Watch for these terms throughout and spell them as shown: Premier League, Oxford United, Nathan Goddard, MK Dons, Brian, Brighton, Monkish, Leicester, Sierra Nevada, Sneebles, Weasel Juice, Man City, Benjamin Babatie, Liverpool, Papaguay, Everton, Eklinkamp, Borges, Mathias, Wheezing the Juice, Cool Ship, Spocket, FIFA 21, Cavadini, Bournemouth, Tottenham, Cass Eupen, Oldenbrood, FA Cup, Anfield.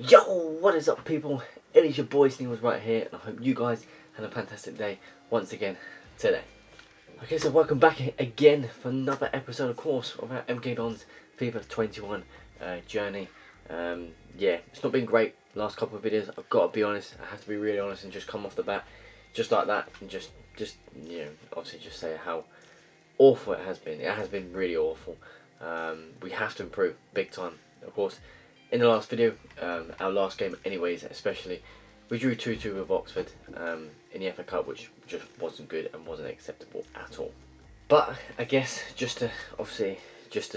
Yo, what is up people? It is your boy Sneebles right here, and I hope you guys had a fantastic day once again today. Okay, so welcome back again for another episode, of course, of our MK Dons FIFA 21 journey. Yeah, it's not been great last couple of videos, I've got to be honest. I have to be really honest and just come off the bat just like that and just you know, obviously just say how awful it has been. It has been really awful. We have to improve big time, of course. In the last video, our last game anyways, especially, we drew 2-2 with Oxford in the FA Cup, which just wasn't good and wasn't acceptable at all. But I guess just to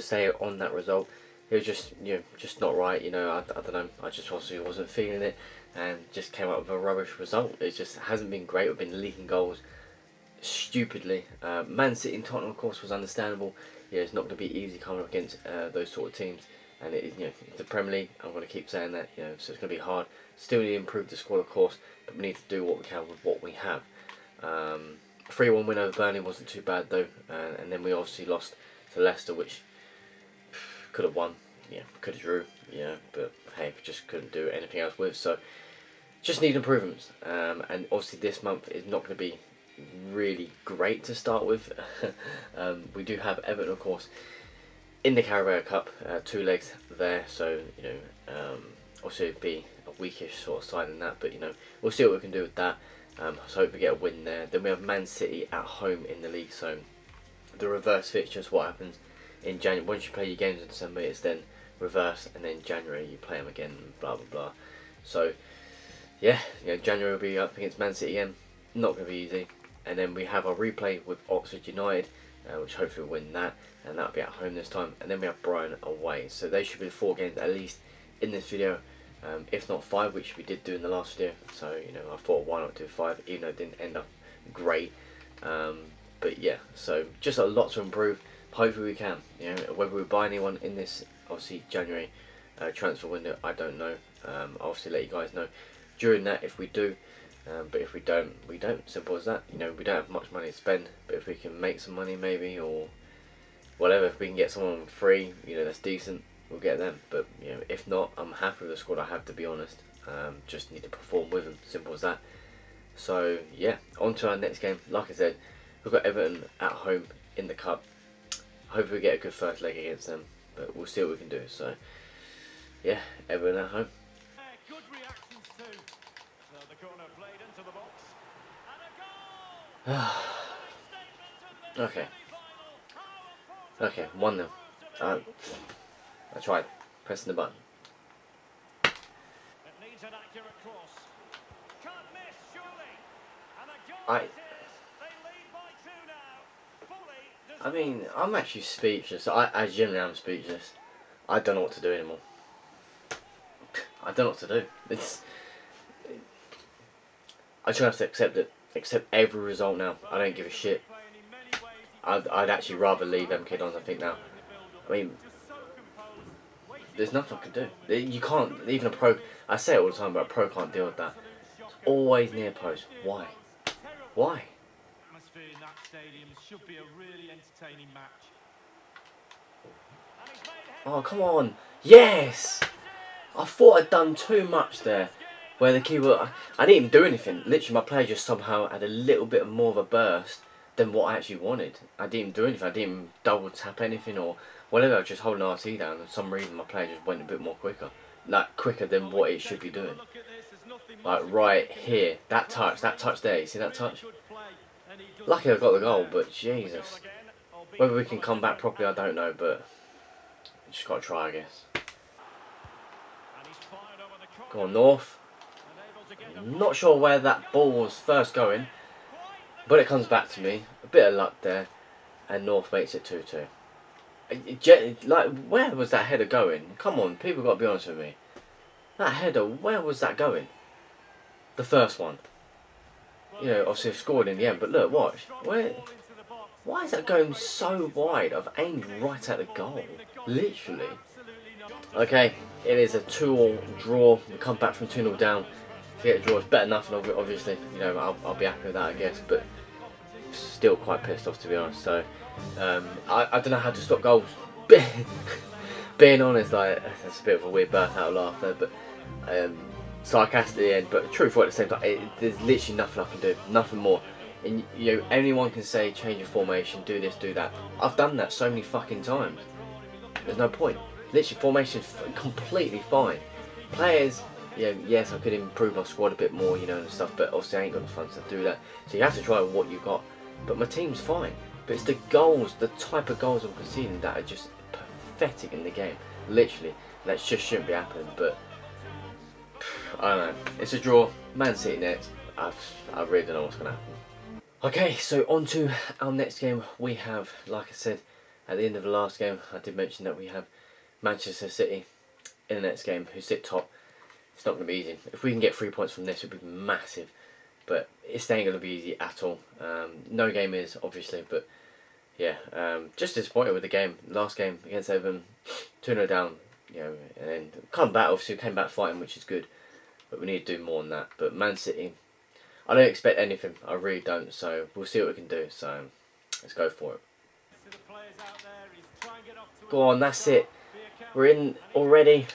say on that result, it was just, you know, just not right, you know, I don't know, I just obviously wasn't feeling it and just came up with a rubbish result. It just hasn't been great. We've been leaking goals stupidly. Man City and Tottenham, of course, was understandable. Yeah, it's not going to be easy coming up against those sort of teams. And it, you know, the Premier League, I'm going to keep saying that, you know, so it's going to be hard. Still need to improve the squad, of course, but we need to do what we can with what we have. 3-1 win over Burnley wasn't too bad, though. And then we obviously lost to Leicester, which could have won, yeah, could have drew, yeah, but hey, just couldn't do anything else with. So just need improvements. And obviously this month is not going to be really great to start with. We do have Everton, of course, in the Carabao Cup, 2 legs there, so, you know, obviously it'd be a weakish sort of side in that, but, you know, we'll see what we can do with that. So hope we get a win there. Then we have Man City at home in the league, so the reverse fixture is what happens in January. Once you play your games in December, it's then reverse, and then January you play them again, blah, blah, blah. So, yeah, you know, January will be up against Man City again. Not going to be easy. And then we have our replay with Oxford United, which hopefully will win that, and that'll be at home this time. And then we have Brian away, so they should be 4 games at least in this video, if not 5, which we did do in the last video. So, you know, I thought why not do 5, even though it didn't end up great. But yeah, so just a lot to improve. Hopefully we can, you know, whether we buy anyone in this obviously January transfer window, I don't know. I'll obviously let you guys know during that if we do. But if we don't, we don't. Simple as that. You know, we don't have much money to spend, but if we can make some money maybe, or whatever, if we can get someone free, you know, that's decent, we'll get them. But, you know, if not, I'm happy with the squad I have, to be honest. Just need to perform with them. Simple as that. So, yeah, on to our next game. Like I said, we've got Everton at home in the Cup. Hopefully we get a good first leg against them, but we'll see what we can do. So, yeah, Everton at home. Okay, 1-0. I tried pressing the button. It needs an accurate cross. Can't miss, surely. And the goal is, they lead by 2 now. I mean, I'm actually speechless. I generally am speechless. I don't know what to do anymore. I don't know what to do. I just have to accept it. Accept every result now. I don't give a shit. I'd actually rather leave MK Dons, I think, now. I mean, there's nothing I can do. You can't, even a pro, I say it all the time, but a pro can't deal with that. It's always near post. Why? Why? Atmosphere in that stadium should be a really entertaining match. Oh, come on. Yes! I thought I'd done too much there. Where the keeper, I didn't even do anything. Literally, my player just somehow had a little bit more of a burst than what I actually wanted. I didn't even do anything. I didn't even double tap anything or whatever. I was just holding RT down, and for some reason my player just went a bit more quicker, like quicker than what it should be doing. Like right here, that touch there. You see that touch? Lucky I got the goal, but Jesus, whether we can come back properly, I don't know. But just gotta try, I guess. Go on, North. Not sure where that ball was first going, but it comes back to me. A bit of luck there, and North makes it 2-2. Like, where was that header going? Come on, people got to be honest with me. That header, where was that going? The first one. You know, obviously scored in the end, but look, watch. Where? Why is that going so wide? I've aimed right at the goal, literally. Okay, it is a 2-2 draw. We come back from 2-0 down. To get a draw is better than nothing, obviously, you know, I'll be happy with that, I guess, but still quite pissed off, to be honest. So I don't know how to stop goals. Being honest, like, that's a bit of a weird burst out of laughter, but sarcastic at the end, but truthful at the same time. There's literally nothing I can do, nothing more. And you know, anyone can say change your formation, do this, do that. I've done that so many fucking times. There's no point. Literally, formation's completely fine. Players, you know, yes, I could improve my squad a bit more, you know, and stuff. But obviously, I ain't got the funds to do that. So you have to try what you got. But my team's fine. But it's the goals, the type of goals I'm conceding that are just pathetic in the game. Literally, that just shouldn't be happening. But I don't know. It's a draw. Man City next. I really don't know what's gonna happen. Okay, so on to our next game. We have, like I said, at the end of the last game, I did mention that we have Manchester City in the next game, who sit top. It's not going to be easy. If we can get 3 points from this, it would be massive. But it's not going to be easy at all. No game is, obviously, but yeah, just disappointed with the game. Last game against Everton, 2-0 down, you know, and then come back, obviously, came back fighting, which is good. But we need to do more than that. But Man City, I don't expect anything, I really don't, so we'll see what we can do, so let's go for it. Go on, that's it. We're in already.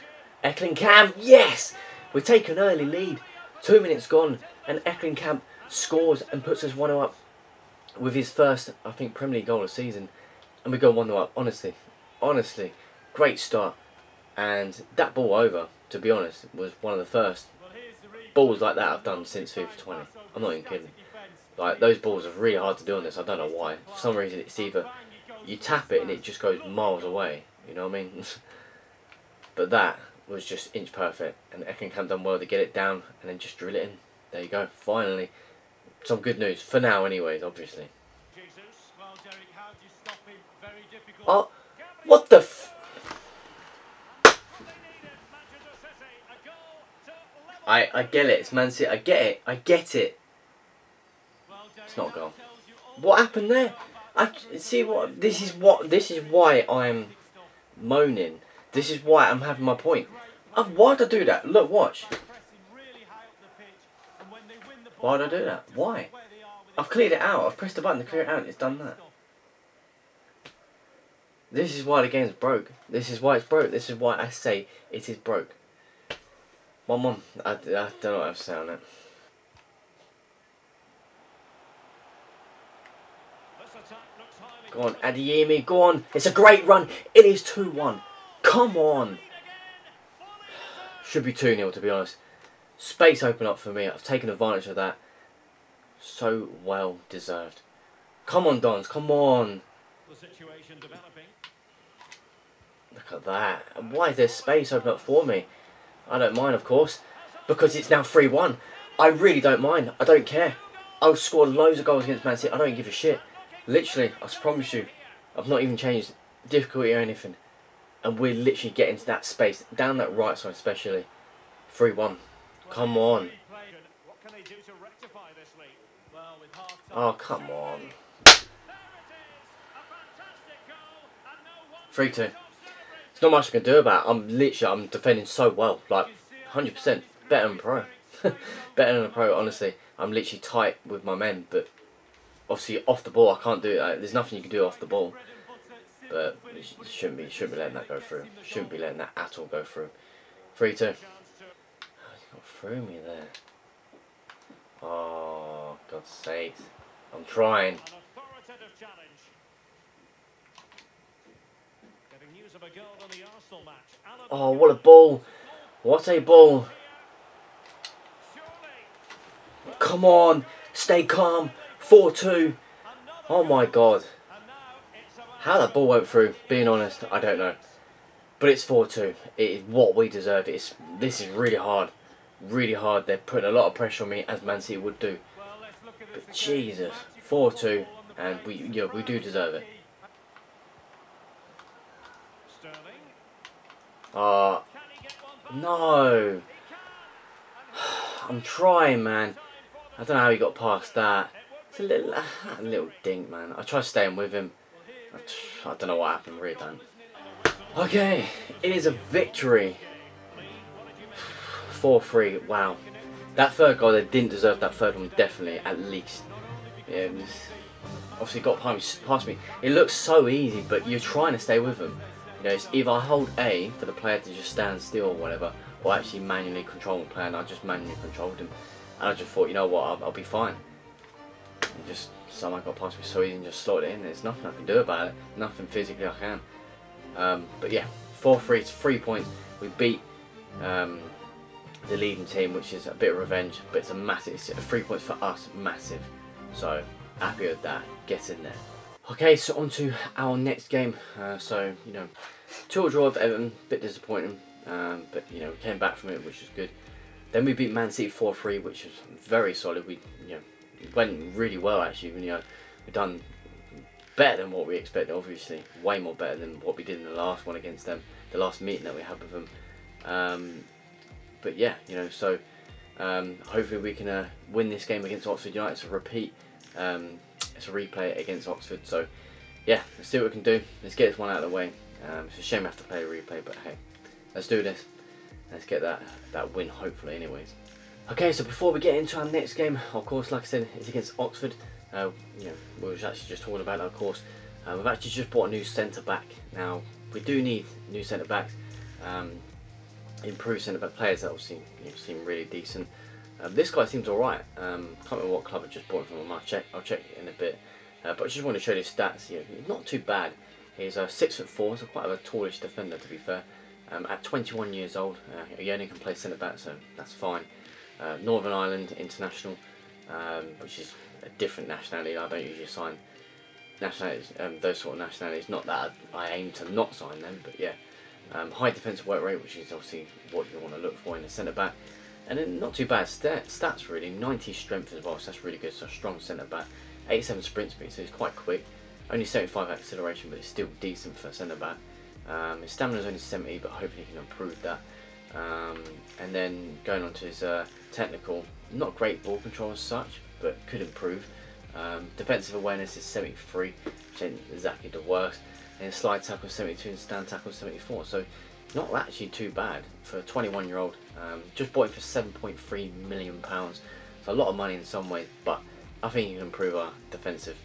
Eklinkamp, yes! We take an early lead, 2 minutes gone, and Eklinkamp scores and puts us 1-0 up with his first, I think, Premier League goal of the season, and we go 1-0 up, honestly, great start, and that ball over, to be honest, was one of the first balls like that I've done since FIFA 20. I'm not even kidding. Like, those balls are really hard to do on this. I don't know why. For some reason, it's either you tap it and it just goes miles away. You know what I mean? But that was just inch perfect. And Eklinkamp done well to get it down and then just drill it in. There you go. Finally, some good news. For now, anyways, obviously. Oh, what the f... I get it, it's Man City, I get it. It's not a goal. What happened there? I see what this is why I'm moaning. This is why I'm having my point. Why'd I do that? Look, watch. Why'd I do that? Why? I've cleared it out, I've pressed the button to clear it out and it's done that. This is why the game's broke. This is why it's broke. This is why I say it is broke. 1-1. I don't know what I've said on it. Go on, Adeyemi, go on. It's a great run. It is 2-1. Come on. Should be 2-0, to be honest. Space opened up for me. I've taken advantage of that. So well deserved. Come on, Dons. Come on. Look at that. Why is there space open up for me? I don't mind, of course, because it's now 3-1. I really don't mind. I don't care. I'll score loads of goals against Man City. I don't give a shit. Literally, I promise you, I've not even changed difficulty or anything. And we're literally getting to that space, down that right side especially. 3-1. Come on. Oh, come on. 3-2. There's not much I can do about it. I'm defending so well, like 100%, better than a pro, better than a pro. Honestly, I'm literally tight with my men, but obviously off the ball I can't do it. Like, there's nothing you can do off the ball, but shouldn't be letting that go through. Shouldn't be letting that at all go through. 3-2. Oh, you got through me there. Oh, God's sake! I'm trying. Oh, what a ball. What a ball. Come on. Stay calm. 4-2. Oh, my God. How that ball went through, being honest, I don't know. But it's 4-2. It is what we deserve. This is really hard. Really hard. They're putting a lot of pressure on me, as Man City would do. But Jesus. 4-2. And we do deserve it. No. I'm trying, man. I don't know how he got past that. It's a little dink, man. I tried staying with him. I don't know what happened, really don't. Okay, it is a victory. 4-3, wow. That third goal, they didn't deserve that third one, definitely, at least. Yeah, it was, obviously got past me. It looks so easy, but you're trying to stay with him. You know, it's either I hold A for the player to just stand still or whatever, or actually manually controlling the player, and I just manually controlled him. And I just thought, you know what, I'll be fine. And just someone got past me so easy and just slotted it in. There's nothing I can do about it. Nothing physically I can. But yeah, 4-3 to 3 points. We beat the leading team, which is a bit of revenge, but it's a massive, it's 3 points for us, massive. So happy with that. Get in there. Okay, so on to our next game. So, you know, 2-2 draw with Everton, a bit disappointing, but you know, we came back from it, which is good. Then we beat Man City 4-3, which was very solid. We, you know, went really well actually. You know, we've done better than what we expected, obviously, way more better than what we did in the last one against them, the last meeting that we had with them. But yeah, you know, so hopefully we can win this game against Oxford United. It's a repeat, it's a replay against Oxford. So yeah, let's see what we can do. Let's get this one out of the way. It's a shame we have to play a replay, but hey, let's do this. Let's get that win, hopefully, anyways. Okay, so before we get into our next game, of course, like I said, it's against Oxford. You know, we were actually just talking about that, of course. We've actually just bought a new centre-back. Now, we do need new centre-backs. Improved centre-back players that obviously seem really decent. This guy seems alright. Can't remember what club I just bought him from. I'll check in a bit. But I just want to show you his stats. You know, not too bad. He's 6'4", so quite a tallish defender, to be fair. At 21 years old, he only can play centre-back, so that's fine. Northern Ireland international, which is a different nationality. I don't usually assign nationalities, those sort of nationalities. Not that I aim to not sign them, but yeah. High defensive work rate, which is obviously what you want to look for in a centre-back. And then not too bad stats really, 90 strength as well, so that's really good, so strong centre-back. 87 sprint speed, so he's quite quick. Only 75 acceleration, but it's still decent for a centre-back. His stamina's only 70, but hopefully he can improve that. And then going on to his technical, not great ball control as such, but could improve. Defensive awareness is 73, which ain't exactly the worst. And slide tackle 72 and stand tackle 74, so not actually too bad for a 21-year-old. Just bought him for £7.3 million, so a lot of money in some ways, but I think he can improve our defensive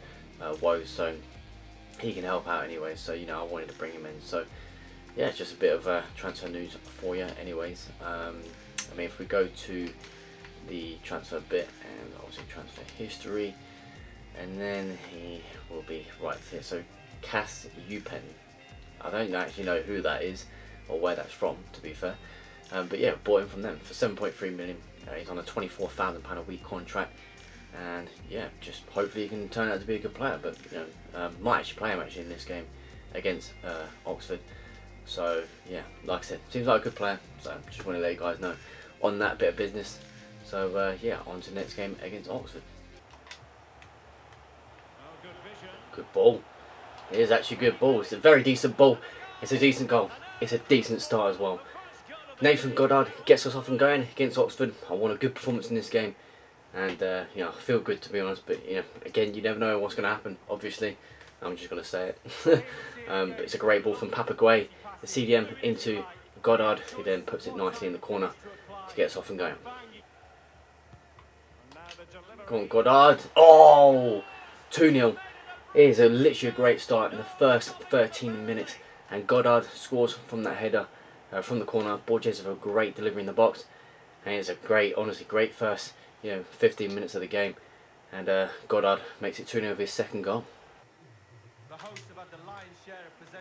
woes, so he can help out anyway. So you know, I wanted to bring him in. So yeah, it's just a bit of transfer news for you, anyways. I mean, if we go to the transfer bit and obviously transfer history, and then he will be right here. So Cass Eupen. I don't actually know who that is or where that's from, to be fair. But yeah, bought him from them for £7.3 million. He's on a £24,000 a week contract, and yeah, just hopefully he can turn out to be a good player. But you know, might actually play him actually in this game against Oxford. So yeah, like I said, seems like a good player. So just want to let you guys know on that bit of business. So yeah, on to the next game against Oxford. Good ball. It is actually a good ball. It's a very decent ball. It's a decent goal. It's a decent start as well. Nathan Goddard gets us off and going against Oxford. I want a good performance in this game, and you know, I feel good, to be honest. But you know, again, you never know what's going to happen. Obviously, I'm just going to say it. But it's a great ball from Papaguay, the CDM into Goddard, who then puts it nicely in the corner to get us off and going. Come on, Goddard! Oh, 2-0. It is literally a great start in the first 13 minutes, and Goddard scores from that header from the corner. Borges has a great delivery in the box, and it's a great, honestly, great first 15 minutes of the game, and Goddard makes it 2-0 with his second goal.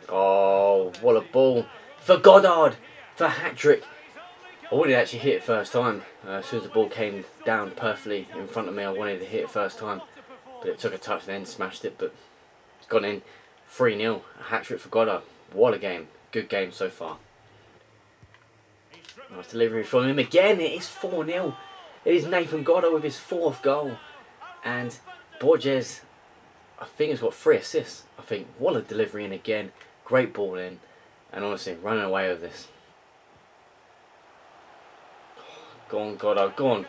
Oh, what a ball for Goddard for hat-trick! I wanted to actually hit it first time. As soon as the ball came down perfectly in front of me, I wanted to hit it first time. But it took a touch and then smashed it, but it's gone in. 3-0, a hat-trick for Goddard. What a game. Good game so far. Nice delivery from him again. It is 4-0. It is Nathan Goddard with his fourth goal. And Borges, I think he's got 3 assists. I think, what a delivery in again. Great ball in. And honestly, running away with this. Go on, Goddard. Go on.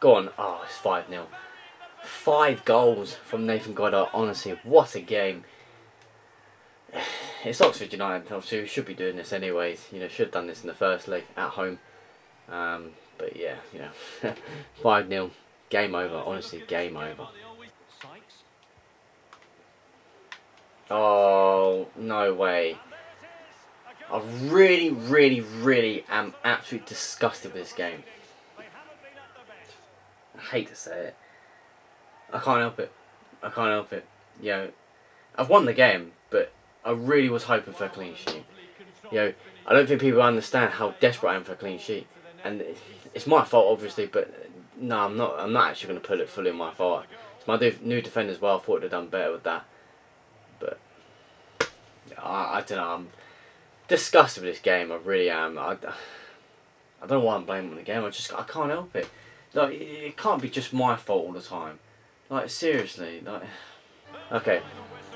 Go on. Oh, it's 5-0. 5 goals from Nathan Goddard. Honestly, what a game. It's Oxford United, obviously we should be doing this anyways. You know, should have done this in the first leg at home. But yeah, you know, 5-0, game over. Honestly, game over. Oh, no way. I really am absolutely disgusted with this game. I hate to say it. I can't help it. I can't help it. You know, I've won the game, but I really was hoping for a clean sheet. You know, I don't think people understand how desperate I am for a clean sheet, and it's my fault obviously. But no, I'm not actually going to put it fully in my fault. It's my new defender as well. I thought they'd done better with that, but I don't know. I'm disgusted with this game. I really am. I don't know why I'm blaming the game. I can't help it. Like, it can't be just my fault all the time. Like, seriously, like, okay,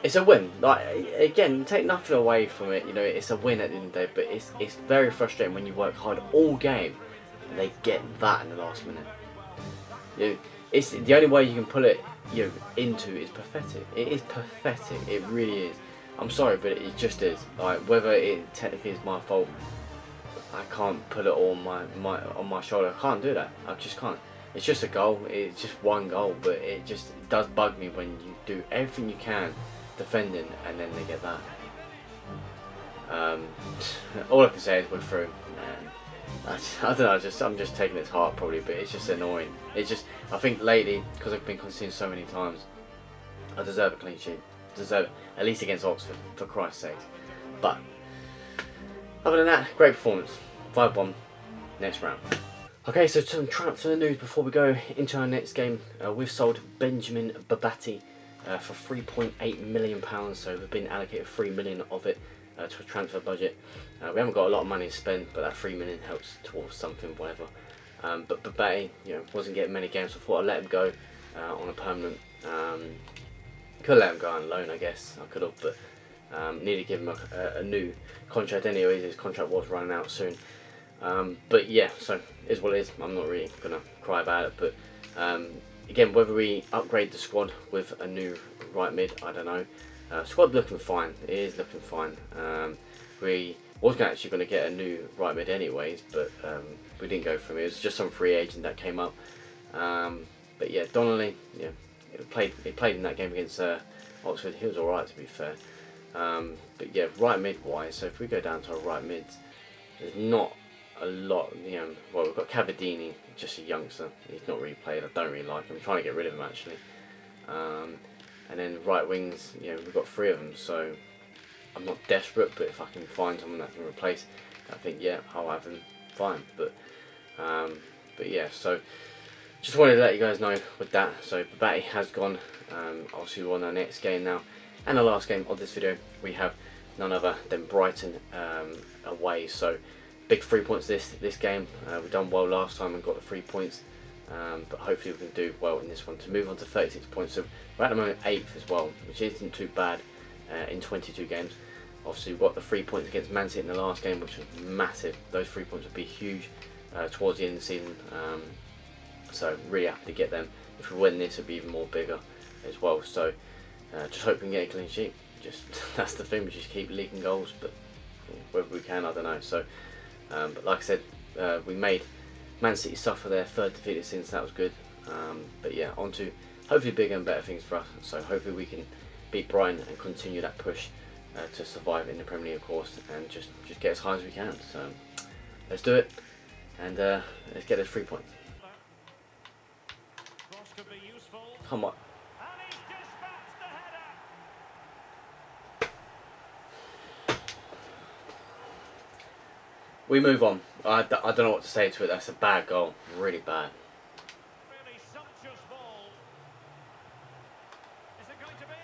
it's a win. Like, again, take nothing away from it, you know, it's a win at the end of the day, but it's very frustrating when you work hard all game and they get that in the last minute. You know, it's the only way you can pull it, you know, into is pathetic. It is pathetic, it really is. I'm sorry, but it just is. Like, whether it technically is my fault, I can't put it all on my shoulder. I can't do that. I just can't. It's just a goal. It's just one goal, but it just does bug me when you do everything you can defending and then they get that. All I can say is we're through. I don't know. I'm just taking it to heart probably, but it's just annoying. It's just, I think lately, because I've been conceding so many times, I deserve a clean sheet. Deserve it, at least against Oxford, for Christ's sake. But other than that, great performance. 5-1. Next round. Okay, so some transfer news before we go into our next game. We've sold Benjamin Babatie for £3.8 million, so we've been allocated £3 million of it to a transfer budget. We haven't got a lot of money to spend, but that £3 million helps towards something, whatever. But Babatie, you know, wasn't getting many games, so I thought I'd let him go on a permanent. Could let him go on loan, I guess. I could have, but needed to give him a new contract anyway. His contract was running out soon. But yeah, so is what it is. I'm not really gonna cry about it, but again, whether we upgrade the squad with a new right mid, I don't know. Squad looking fine. It is looking fine. We was actually going to get a new right mid anyways, but we didn't go for him. It was just some free agent that came up. But yeah, Donnelly, yeah, he played in that game against Oxford. He was all right, to be fair. But yeah, right mid wise. So if we go down to our right mids, there's not a lot, you know. Well, we've got Cavadini, just a youngster. He's not really played. I don't really like him. I'm trying to get rid of him actually. And then right wings, you know, we've got three of them. So I'm not desperate, but if I can find someone that can replace, I think yeah, I'll have him. Fine, but yeah. So just wanted to let you guys know with that. So Babatie has gone. Obviously, we're on our next game now, and the last game of this video. We have none other than Brighton away. So big 3 points this game. We've done well last time and got the 3 points, but hopefully we can do well in this one to move on to 36 points. So we're at the moment 8th as well, which isn't too bad in 22 games. Obviously we've got the 3 points against Man City in the last game, which was massive. Those 3 points would be huge towards the end of the season, so really happy to get them. If we win this, it'll be even more bigger as well. So just hope we can get a clean sheet. Just that's the thing, we just keep leaking goals, but whether we can, I don't know. So but like I said, we made Man City suffer their third defeat this season, so that was good. But yeah, on to hopefully bigger and better things for us. So hopefully we can beat Brian and continue that push to survive in the Premier League, of course, and just get as high as we can. So let's do it, and let's get those 3 points. Come on. We move on. I don't know what to say to it. That's a bad goal. Really bad. Really sumptuous ball. Is it going to be?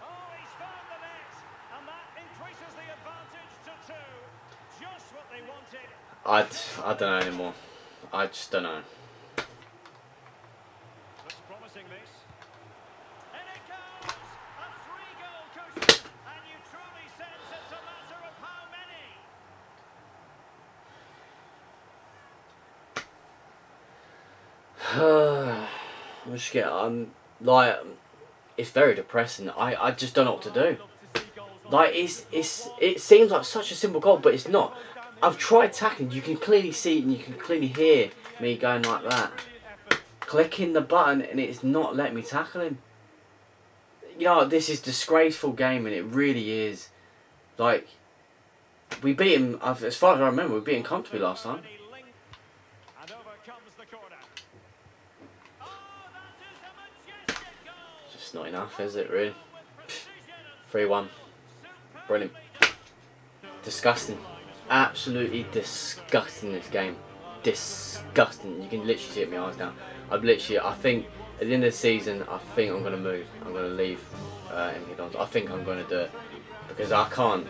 Oh, he's found the net. And that increases the advantage to 2. Just what they wanted. I don't know anymore. I just don't know. Looks promising, this. And it goes. A 3-goal cushion. And you truly sense it's a matter of how many. Like, it's very depressing. I just don't know what to do. Like, it seems like such a simple goal, but it's not. I've tried tackling. You can clearly see and you can clearly hear me going like that, clicking the button, and it's not letting me tackle him. You know, this is disgraceful gaming. It really is. Like, We beat him, as far as I remember, we beat him comfortably last time. Just not enough, is it, really? 3-1. Brilliant. Disgusting. Absolutely disgusting, this game. Disgusting. You can literally see it with my eyes now. I've literally, I think, at the end of the season, I think I'm going to move. I'm going to leave MK Dons. I think I'm going to do it. Because I can't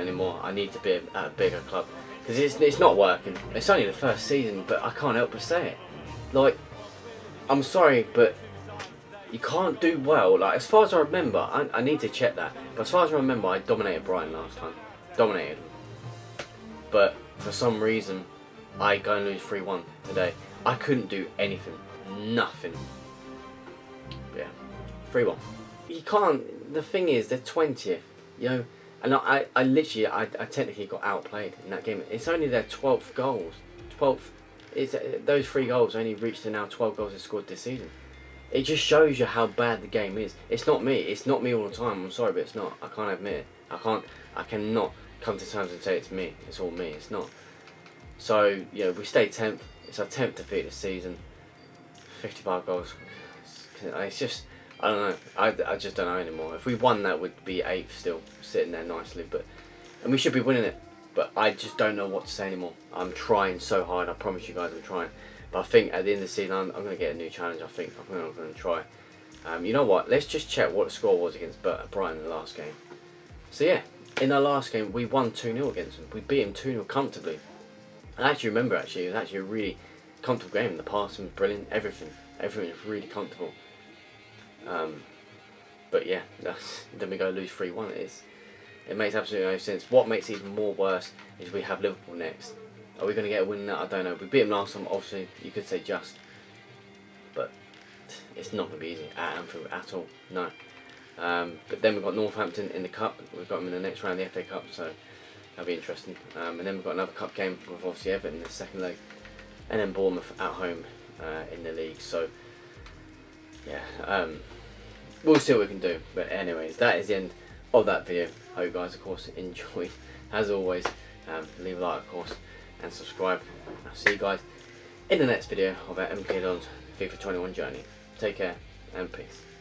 anymore. I need to be at a bigger club. Because it's not working. It's only the first season, but I can't help but say it. Like, I'm sorry, but you can't do well. Like, as far as I remember, I need to check that. But as far as I remember, I dominated Brighton last time. Dominated. But for some reason, I go and lose 3-1 today. I couldn't do anything. Nothing. But yeah, 3-1. You can't. The thing is, they're 20th. You know, and I technically got outplayed in that game. It's only their 12th goals. 12th. It's those 3 goals only reached to now 12 goals they scored this season. It just shows you how bad the game is. It's not me. It's not me all the time. I'm sorry, but it's not. I can't admit it. I cannot come to terms and say it's me. It's all me. It's not. So you know, we stayed 10th. It's our 10th defeat this season. 55 goals. It's just. I don't know. I just don't know anymore. If we won that, would be 8th still, sitting there nicely. But and we should be winning it. But I just don't know what to say anymore. I'm trying so hard. I promise you guys, I'm trying. But I think at the end of the season, I'm going to get a new challenge. I think I'm going to try. You know what? Let's just check what the score was against Brighton in the last game. So yeah, in our last game, we won 2-0 against them. We beat them 2-0 comfortably. I actually remember. Actually, it was actually a really comfortable game. The passing was brilliant. Everything was really comfortable. But yeah, then we go lose 3-1. It makes absolutely no sense. What makes it even more worse is we have Liverpool next. Are we going to get a win in that? I don't know. We beat them last time, obviously. You could say just, but it's not going to be easy at Anfield at all. No. But then we've got Northampton in the cup. We've got them in the next round of the FA Cup, so that'll be interesting. And then we've got another cup game with obviously Everton in the second leg, and then Bournemouth at home in the league. So yeah. We'll see what we can do. But anyways, that is the end of that video. Hope you guys, of course, enjoyed. As always, leave a like, of course, and subscribe. I'll see you guys in the next video of our MK Dons FIFA 21 journey. Take care and peace.